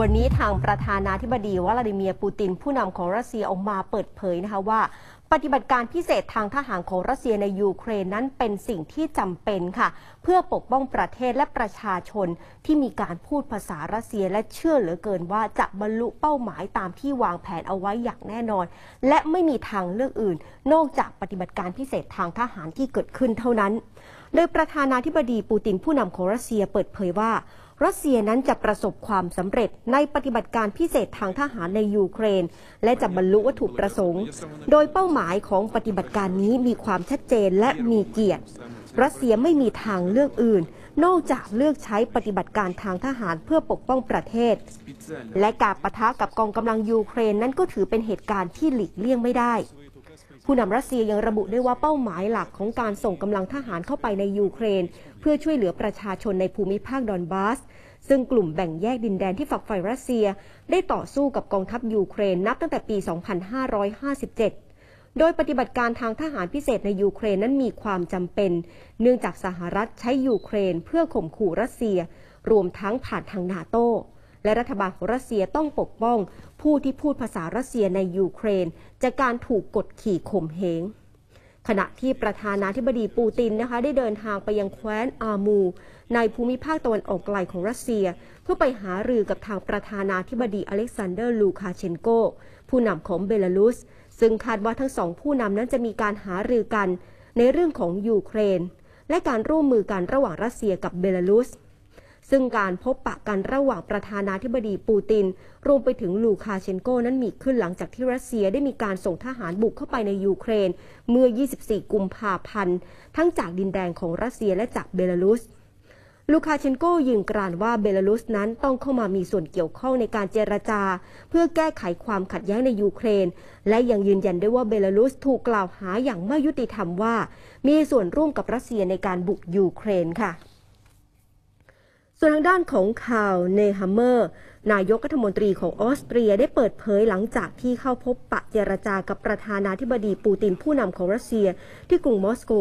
วันนี้ทางประธานาธิบดีวลาดิเมียร์ปูตินผู้นำของรัสเซียออกมาเปิดเผยนะคะว่าปฏิบัติการพิเศษทางทหารของรัสเซียในยูเครนนั้นเป็นสิ่งที่จำเป็นค่ะเพื่อปกป้องประเทศและประชาชนที่มีการพูดภาษารัสเซียและเชื่อเหลือเกินว่าจะบรรลุเป้าหมายตามที่วางแผนเอาไว้อย่างแน่นอนและไม่มีทางเลือกอื่นนอกจากปฏิบัติการพิเศษทางทหารที่เกิดขึ้นเท่านั้นโดยประธานาธิบดีปูตินผู้นำของรัสเซียเปิดเผยว่ารัสเซียนั้นจะประสบความสำเร็จในปฏิบัติการพิเศษทางทหารในยูเครนและจะบรรลุวัตถุประสงค์โดยเป้าหมายของปฏิบัติการนี้มีความชัดเจนและมีเกียรติรัสเซียไม่มีทางเลือกอื่นนอกจากเลือกใช้ปฏิบัติการทางทหารเพื่อปกป้องประเทศและการปะทะกับกองกำลังยูเครนนั้นก็ถือเป็นเหตุการณ์ที่หลีกเลี่ยงไม่ได้ผู้นำรัสเซียยังระบุด้วยว่าเป้าหมายหลักของการส่งกำลังทหารเข้าไปในยูเครนเพื่อช่วยเหลือประชาชนในภูมิภาคดอนบาสซึ่งกลุ่มแบ่งแยกดินแดนที่ฝักใฝ่รัสเซียได้ต่อสู้กับกองทัพยูเครนนับตั้งแต่ปี 2557 โดยปฏิบัติการทางทหารพิเศษในยูเครนนั้นมีความจำเป็นเนื่องจากสหรัฐใช้ยูเครนเพื่อข่มขู่รัสเซียรวมทั้งผ่านทางนาโต้และรัฐบาลของรัสเซียต้องปกป้องผู้ที่พูดภาษารัสเซียในยูเครนจากการถูกกดขี่ข่มเหงขณะที่ประธานาธิบดีปูตินนะคะได้เดินทางไปยังแคว้นอามูในภูมิภาคตะวันออกไกลของรัสเซียเพื่อไปหารือกับทางประธานาธิบดีอเล็กซานเดอร์ลูคาเชนโกผู้นำของเบลารุสซึ่งคาดว่าทั้งสองผู้นำนั้นจะมีการหารือกันในเรื่องของยูเครนและการร่วมมือกันระหว่างรัสเซียกับเบลารุสซึ่งการพบปะกันระหว่างประธานาธิบดีปูตินรวมไปถึงลูคาเชนโกนั้นมีขึ้นหลังจากที่รัสเซียได้มีการส่งทหารบุกเข้าไปในยูเครนเมื่อ 24 กุมภาพันธ์ทั้งจากดินแดนของรัสเซียและจากเบลารุสลูคาเชนโกยืนกรานว่าเบลารุสนั้นต้องเข้ามามีส่วนเกี่ยวข้องในการเจรจาเพื่อแก้ไขความขัดแย้งในยูเครนและยังยืนยันด้วยว่าเบลารุสถูกกล่าวหาอย่างไม่ยุติธรรมว่ามีส่วนร่วมกับรัสเซียในการบุกยูเครนค่ะส่วนทางด้านของข่าวเนฮัมเมอร์นายกรัฐมนตรีของออสเตรียได้เปิดเผยหลังจากที่เข้าพบปะเจรจากับประธานาธิบดีปูตินผู้นำของรัสเซียที่กรุงมอสโก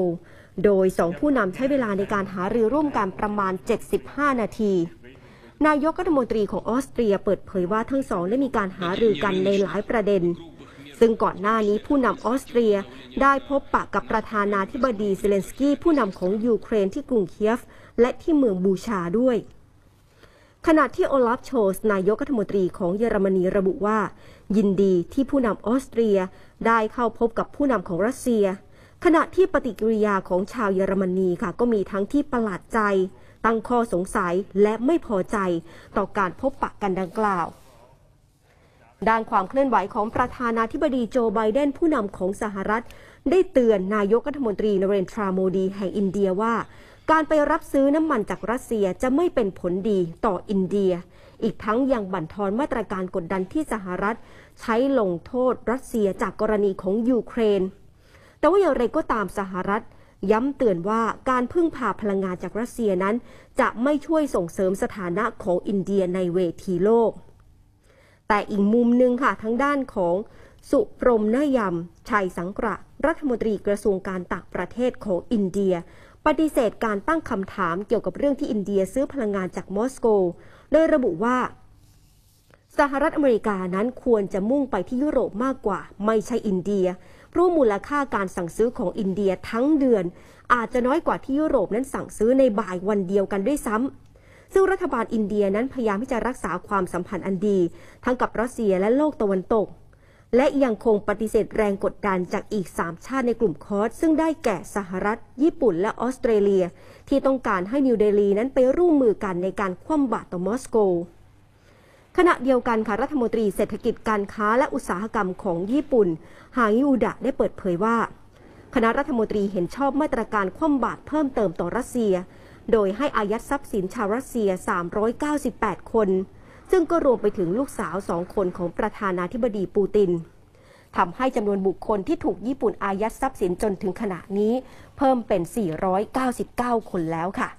โดยสองผู้นำใช้เวลาในการหารือร่วมกันประมาณ75นาทีนายกรัฐมนตรีของออสเตรียเปิดเผยว่าทั้งสองได้มีการหารือกันในหลายประเด็นซึ่งก่อนหน้านี้ผู้นำออสเตรียได้พบปะกับประธานาธิบดีเซเลนสกี้ผู้นำของยูเครนที่กรุงเคียฟและที่เมืองบูชาด้วยขณะที่โอลาฟโชลส์นายกรัฐมนตรีของเยอรมนีระบุว่ายินดีที่ผู้นำออสเตรียได้เข้าพบกับผู้นำของรัสเซียขณะที่ปฏิกิริยาของชาวเยอรมนีค่ะก็มีทั้งที่ประหลาดใจตั้งข้อสงสัยและไม่พอใจต่อการพบปะกันดังกล่าวด้านความเคลื่อนไหวของประธานาธิบดีโจไบเดนผู้นำของสหรัฐได้เตือนนายกรัฐมนตรีนเรนทราโมดีแห่งอินเดียว่าการไปรับซื้อน้ำมันจากรัสเซียจะไม่เป็นผลดีต่ออินเดียอีกทั้งยังบั่นทอนมาตรการกดดันที่สหรัฐใช้ลงโทษรัสเซียจากกรณีของยูเครนแต่ว่าอย่างไรก็ตามสหรัฐย้ำเตือนว่าการพึ่งพาพลังงานจากรัสเซียนั้นจะไม่ช่วยส่งเสริมสถานะของอินเดียในเวทีโลกแต่อีกมุมหนึ่งค่ะทางด้านของสุพรมนยมชัยสังกระรัฐมนตรีกระทรวงการต่างประเทศของอินเดียปฏิเสธการตั้งคำถามเกี่ยวกับเรื่องที่อินเดียซื้อพลังงานจากมอสโกโดยระบุว่าสหรัฐอเมริกานั้นควรจะมุ่งไปที่ยุโรปมากกว่าไม่ใช่อินเดียเพราะมูลค่าการสั่งซื้อของอินเดียทั้งเดือนอาจจะน้อยกว่าที่ยุโรปนั้นสั่งซื้อในบ่ายวันเดียวกันด้วยซ้ำซึ่งรัฐบาลอินเดียนั้นพยายามที่จะรักษาความสัมพันธ์อันดีทั้งกับรัสเซียและโลกตะวันตกและยังคงปฏิเสธแรงกดดันจากอีก3ชาติในกลุ่มคอสซึ่งได้แก่สหรัฐญี่ปุ่นและออสเตรเลียที่ต้องการให้นิวเดลีนั้นไปร่วมมือกันในการคว่ำบาตรต่อมอสโกขณะเดียวกันค่ะรัฐมนตรีเศรษฐกิจการค้าและอุตสาหกรรมของญี่ปุ่นฮางิอุดะได้เปิดเผยว่าคณะรัฐมนตรีเห็นชอบมาตรการคว่ำบาตรเพิ่มเติมต่อรัสเซียโดยให้อายัดทรัพย์สินชาวรัสเซีย398คนซึ่งก็รวมไปถึงลูกสาว2คนของประธานาธิบดีปูตินทำให้จำนวนบุคคลที่ถูกญี่ปุ่นอายัดทรัพย์สินจนถึงขณะนี้เพิ่มเป็น499คนแล้วค่ะ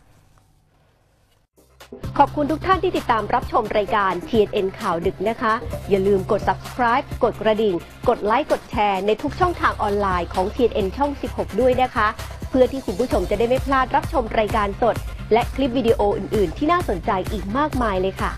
ขอบคุณทุกท่านที่ติดตามรับชมรายการ TNN ข่าวดึกนะคะอย่าลืมกด subscribe กดกระดิ่งกดไลค์กดแชร์ในทุกช่องทางออนไลน์ของ TNN ช่อง 16 ด้วยนะคะเพื่อที่คุณผู้ชมจะได้ไม่พลาดรับชมรายการสดและคลิปวิดีโออื่นๆที่น่าสนใจอีกมากมายเลยค่ะ